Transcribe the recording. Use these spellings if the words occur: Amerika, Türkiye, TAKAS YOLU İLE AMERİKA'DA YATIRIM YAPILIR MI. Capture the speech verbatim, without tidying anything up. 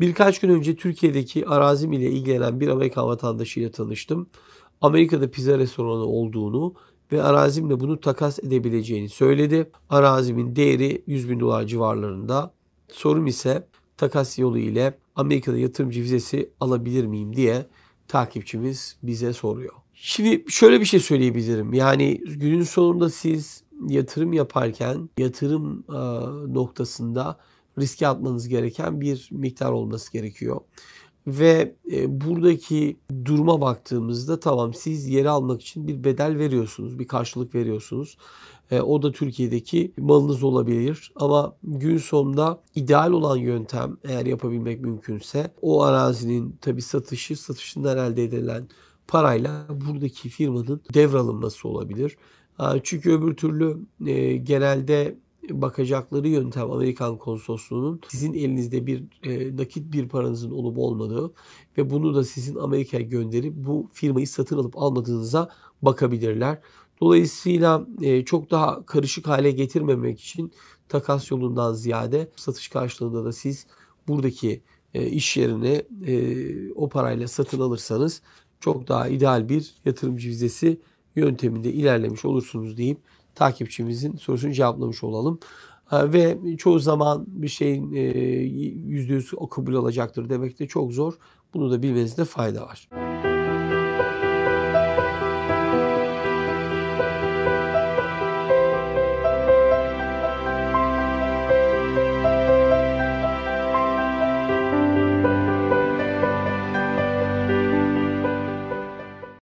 Birkaç gün önce Türkiye'deki arazim ile ilgilenen bir Amerika vatandaşıyla tanıştım. Amerika'da pizza restoranı olduğunu ve arazimle bunu takas edebileceğini söyledi. Arazimin değeri yüz bin dolar civarlarında. Sorum ise takas yolu ile Amerika'da yatırımcı vizesi alabilir miyim diye takipçimiz bize soruyor. Şimdi şöyle bir şey söyleyebilirim. Yani günün sonunda siz yatırım yaparken yatırım noktasında riske atmanız gereken bir miktar olması gerekiyor. Ve buradaki duruma baktığımızda tamam, siz yeri almak için bir bedel veriyorsunuz, bir karşılık veriyorsunuz. O da Türkiye'deki malınız olabilir. Ama gün sonunda ideal olan yöntem, eğer yapabilmek mümkünse, o arazinin tabii satışı, satışından elde edilen parayla buradaki firmanın devralınması olabilir. Çünkü öbür türlü genelde bakacakları yöntem Amerikan konsolosluğunun sizin elinizde bir e, nakit bir paranızın olup olmadığı ve bunu da sizin Amerika'ya gönderip bu firmayı satın alıp almadığınıza bakabilirler. Dolayısıyla e, çok daha karışık hale getirmemek için takas yolundan ziyade satış karşılığında da siz buradaki e, iş yerini e, o parayla satın alırsanız çok daha ideal bir yatırımcı vizesi yönteminde ilerlemiş olursunuz deyip takipçimizin sorusunu cevaplamış olalım. Ve çoğu zaman bir şeyin yüzde yüz kabul alacaktır demek de çok zor. Bunu da bilmenizde fayda var.